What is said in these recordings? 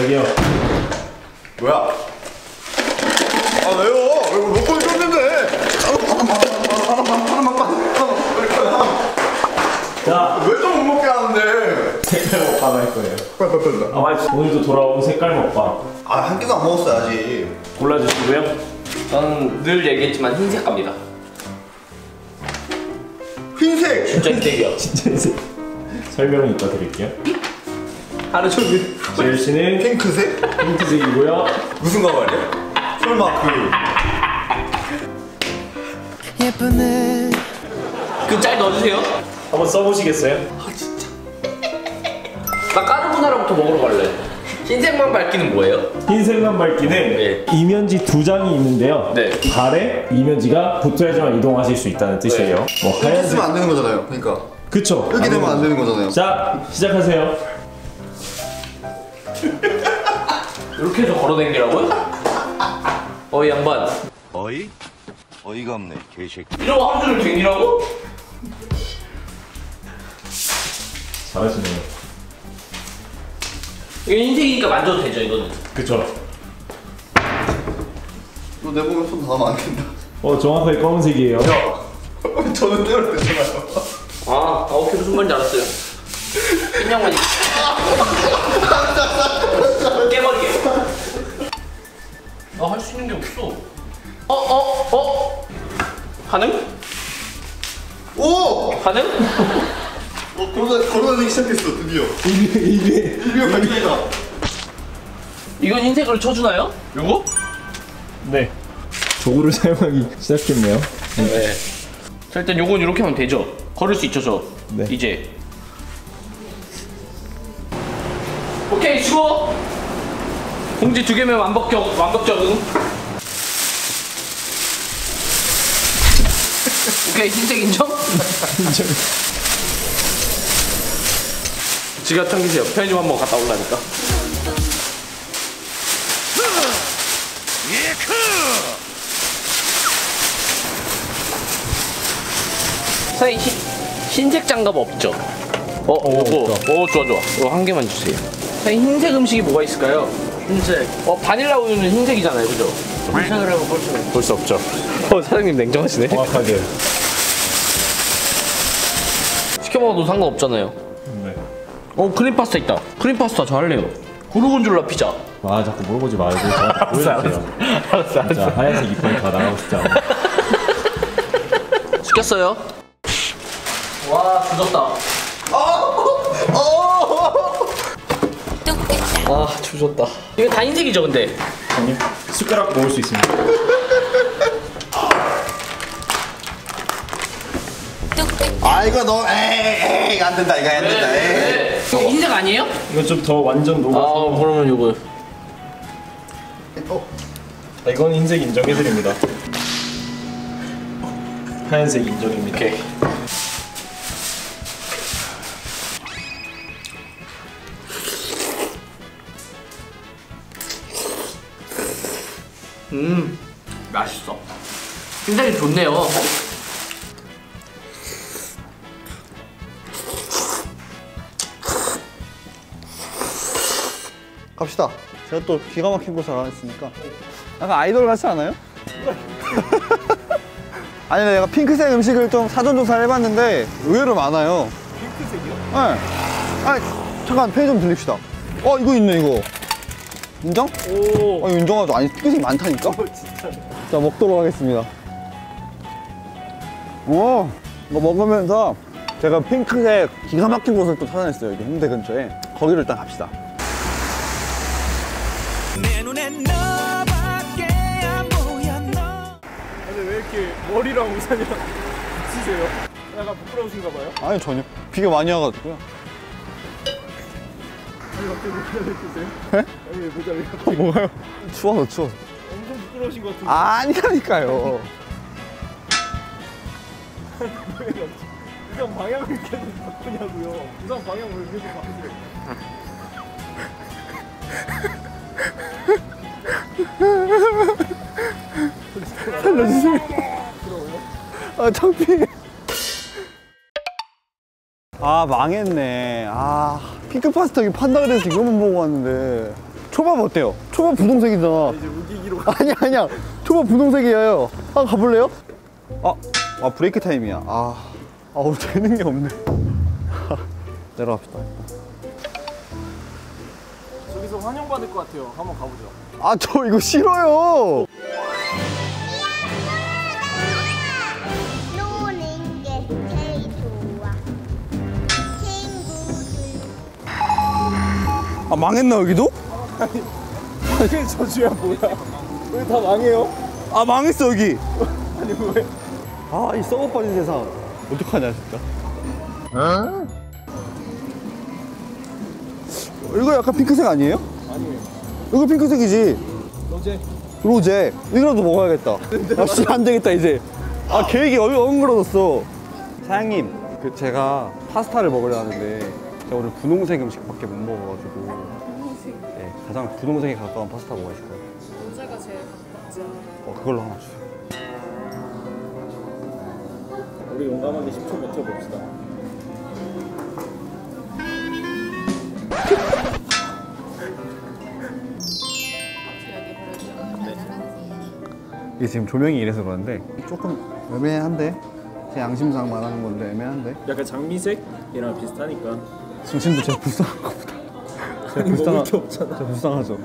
저기요. 뭐야? 아 왜요? 이거 몇 번 줬는데? 자, 왜 또 못 먹게 하는데? 색깔 먹방 할 거예요. 아 맞지. 오늘도 돌아온 색깔 먹방. 아 한 개도 안 먹었어요 아직. 골라주시고요. 저는 늘 얘기했지만 흰색 갑니다. 흰색! 진짜 흰색이야. 진짜 흰색. 설명은 이따 드릴게요. 하루 종일. 재일 씨는 핑크색? 핑크색이고요. 무슨 가발이야? 설마 그 예쁘네. 그 짤 넣어주세요. 한번 써보시겠어요? 아 진짜. 나 까르보나라부터 먹으러 갈래. 흰색만 밝기는 뭐예요? 흰색만 밝기는 네. 이면지 두 장이 있는데요. 네. 발에 이면지가 붙어야지만 이동하실 수 있다는 뜻이에요. 네. 뭐 하얀색 쓰면 안 되는 거잖아요. 그러니까. 그쵸. 이렇게 되면 안 되는 거잖아요. 자, 시작하세요. 이렇게 해서 걸어댕기라고요? 어이 양반. 어이? 어이가 없네 개새끼. 이러고 하루 종일 댕기라고? 잘하시네요. 이거 흰색이니까 만져도 되죠, 이거는? 그쵸. 너 내 몸에 손 닿으면 안 된다. 어, 정확하게 검은색이에요. 야! 저는 때려도 되잖아요. 아, 오케이. 무슨 말인지 알았어요. 흰양반이. 깨버리게. 나 할 수 있는 게 없어. 가능? 오! 가능? 걸어다니기 시작했어, 드디어. 이게 발견이다. 이건 흰색으로 쳐주나요? 요거? 네. 도구를 사용하기 시작했네요. 네. 자, 일단 요건 이렇게 하면 되죠? 걸을 수 있죠, 저? 네. 이제. 오케이, 수고! 봉지 두 개면 완벽 적응. 오케이, 흰색 인정? 인정. 지갑 챙기세요. 편의점 한번 갔다 올라니까. 사장님 흰색 장갑 없죠? 오 좋아 좋아. 이거 한 개만 주세요. 사장님 흰색 음식이 뭐가 있을까요? 흰색. 바닐라 우유는 흰색이잖아요, 그죠? 흰색을 하고 볼 수 없죠. 사장님 냉정하시네. 정확하게. 시켜 먹어도 상관없잖아요. 네. 크림 파스타 있다. 크림 파스타 저 할래요. 고르곤졸라 피자. 아 자꾸 물어보지 말고 저한테 보여주세요. 알았어. 하얀색 이빨 다 나가고 싶지 않아. 시켰어요. 와 죽었다. 아 죽었다. 이거 다 흰색이죠 근데? 아니요. 숟가락 모을 수 있습니다. 아 이거 너무 에이 안 된다 이거 안 된다. 이거 흰색 아니에요? 이거 좀 더 완전 녹아서. 아 그러면 요거. 이건 흰색 인정해드립니다. 하얀색 인정입니다. 오케이. 맛있어. 흰색이 좋네요. 갑시다. 제가 또 기가 막힌 곳을 알아냈으니까. 약간 아이돌 같지 않아요? 아니 내가 핑크색 음식을 좀 사전 조사를 해봤는데 의외로 많아요. 핑크색이요? 네. 아니 잠깐 편의점 들립시다. 이거 있네 이거. 인정? 오. 이거 인정하죠. 아니 핑크색 많다니까? 진짜. 자 먹도록 하겠습니다. 이거 먹으면서 제가 핑크색 기가 막힌 곳을 또 찾아냈어요. 여기 홍대 근처에. 거기로 일단 갑시다. 내 눈엔 너밖에 안 보여 너. 근데 왜 이렇게 머리랑 우산이랑 붙이세요? 약간 부끄러우신가 봐요? 아니 전혀. 비가 많이 와가지고요. 아니 갑자기 모자 왜 쓰세요? 네? 아니 모자 왜 갑자기. 뭐가요? 추워서 엄청 부끄러우신 것 같은데. 아니라니까요. 우산 방향을 계속 바꾸냐고요. 우산 방향을 계속 바꾸세요. 살려주세요. 창피해. 망했네. 핑크 파스타 이거 판다 그래서 이거만 보고 왔는데. 초밥 어때요? 초밥 분홍색이잖아. 이제 우기기로 가. 아니야. 초밥 분홍색이에요. 한번 가볼래요? 아 브레이크 타임이야. 오늘 되는 게 없네. 내려갑시다. 저기서 환영받을 것 같아요. 한번 가보죠. 저 이거 싫어요. 노는 게 제일 좋아. 친구들. 망했나 여기도? 아니 저주야 뭐야? 왜 다 망해요? 망했어 여기. 아니 왜? 이 썩어버린 세상 어떡하냐 진짜. 이거 약간 핑크색 아니에요? 아니에요. 이거 핑크색이지. 로제. 이거라도 먹어야겠다. 역시 안 되겠다 이제. 계획이 엉그러졌어. 사장님, 제가 파스타를 먹으려 하는데 제가 오늘 분홍색 음식밖에 못 먹어가지고. 네, 가장 분홍색에 가까운 파스타 뭐가 있을까요? 로제가 제일 가깝지 않아요? 그걸로 하나 주세요. 우리 용감하게 10초 버텨봅시다. 이게 지금 조명이 이래서 그런데 조금 애매한데? 제 양심상만 하는 건데 애매한데? 약간 장미색이랑 비슷하니까 지금도 제가 불쌍한 것 보다. 제가 불쌍하죠.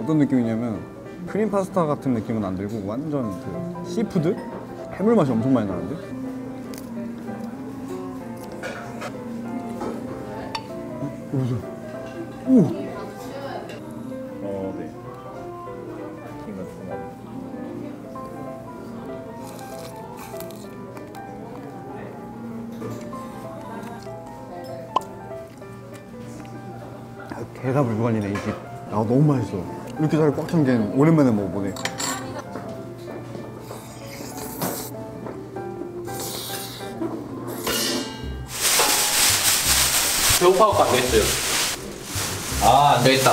어떤 느낌이냐면 크림 파스타 같은 느낌은 안 들고 완전 그 시푸드? 해물 맛이 엄청 많이 나는데? 오! 네. 개가 물건이네 이 집. 너무 맛있어. 이렇게 잘 꽉 찬 게 오랜만에 먹어보네. 배고파갖고 안 되겠어요. 안 되겠다.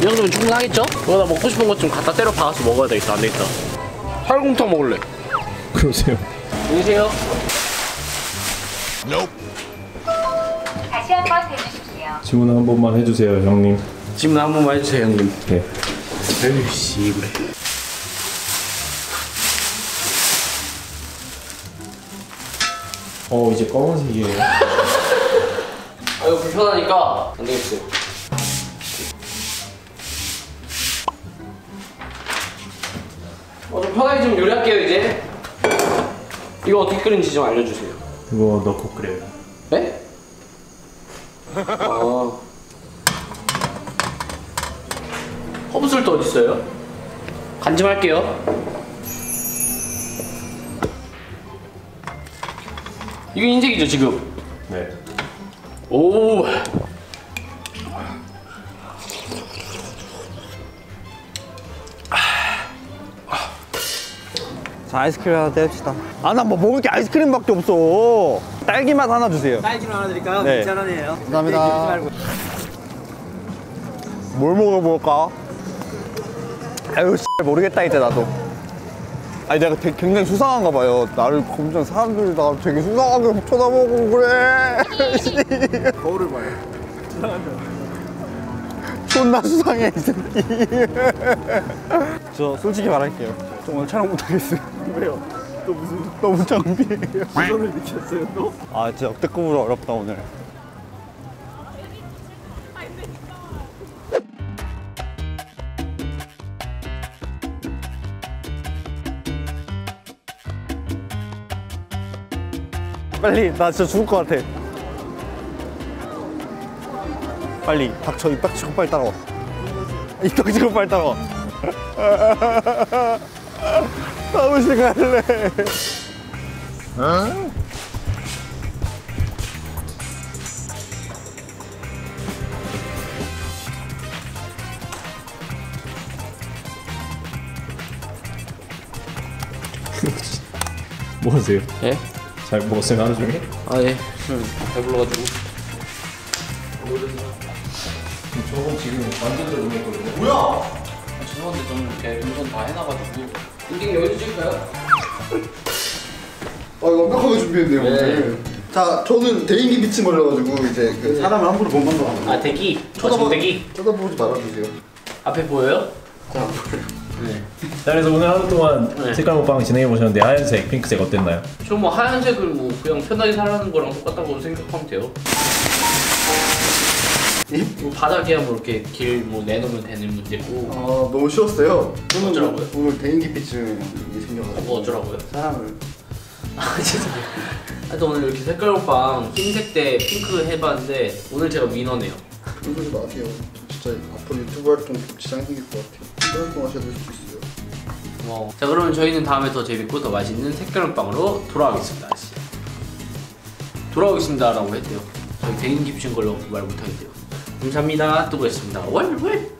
이 정도면 충분하겠죠? 나 먹고 싶은 것 좀 갖다 때려 박아서 먹어야 되겠다. 안 되겠다. 설렁탕 먹을래. 그러세요. 안녕하세요. 다시 한번 해주십시오. 주문 한 번만 해주세요, 형님. 주문 한 번만 해주세요, 형님. 네. 에이씨 그래. 이제 검은색이에요. 이거 불편하니까 안 되겠어요. 좀 편하게 좀 요리할게요 이제. 이거 어떻게 끓이는지 좀 알려주세요. 이거 넣고 끓여요. 네? 허브술도 어딨어요? 간 좀 할게요. 이거 인색이죠 지금? 네. 오. 자, 아이스크림 하나 떼읍시다. 나 뭐 먹을 게 아이스크림밖에 없어. 딸기맛 하나 주세요. 딸기맛 하나 드릴까요? 네. 2,000원이에요. 감사합니다. 뭘 먹어볼까? 모르겠다 이제 나도. 내가 굉장히 수상한가 봐요. 나를 검증한 사람들이 나 되게 수상하게 쳐다보고 그래. 거울을 봐요. 존나 수상해 이 새끼. 저 솔직히 말할게요. 오늘 촬영 못하겠어요. 왜요? 또 무슨 너무 장비예요. 부담을 느꼈어요 또? 진짜 역대급으로 어렵다 오늘. 빨리 나 진짜 죽을 것 같아. 빨리 닥쳐. 입 닥치고 빨리 따라와. 입 닥치고 빨리 따라와. 사무실 갈래. 뭐 하세요? 예? 잘 먹었어요 하루 종일? 아 예. 배불러가지고. 저거 지금 완전 잘 먹었거든요. 뭐야? 아, 죄송한데 저는 이렇게 운전 다 해놔가지고. 인딩 여기서 찍을까요? 아 이거 완벽하게 준비했네요. 네. 오늘. 자 저는 대인기 빛이 몰려가지고 이제 그 사람을 함부로 못 만나가지고. 아 대기? 쳐다보지 말아주세요. 앞에 보여요? 잘 안 보여요. 네. 자 그래서 오늘 하루 동안 네. 색깔 먹방 진행해 보셨는데 하얀색, 핑크색 어땠나요? 저 뭐 하얀색을 뭐 그냥 편하게 살라는 거랑 똑같다고 생각하면 돼요. 뭐 바닥이야 뭐 이렇게 길 뭐 내놓으면 되는 문제고. 아 너무 쉬웠어요. 저는 어쩌라고요? 오늘 대인기피증이 생겨가지고. 뭐 어쩌라고요? 사람을. 아 죄송해요. 하여튼 오늘 이렇게 색깔 먹방 흰색 때 핑크 해봤는데 오늘 제가 위너네요. 그런 소리 마세요. 진짜 앞으로 유튜브 활동 지장 생길 것 같아요. 하셔도 수 있어요. 어. 자 그러면 저희는 다음에 더 재밌고 더 맛있는 색깔빵으로 돌아오겠습니다. 돌아오겠습니다라고 했대요. 저희 대인기피증 걸로 말 못하겠대요. 감사합니다. 또 보겠습니다. 월월.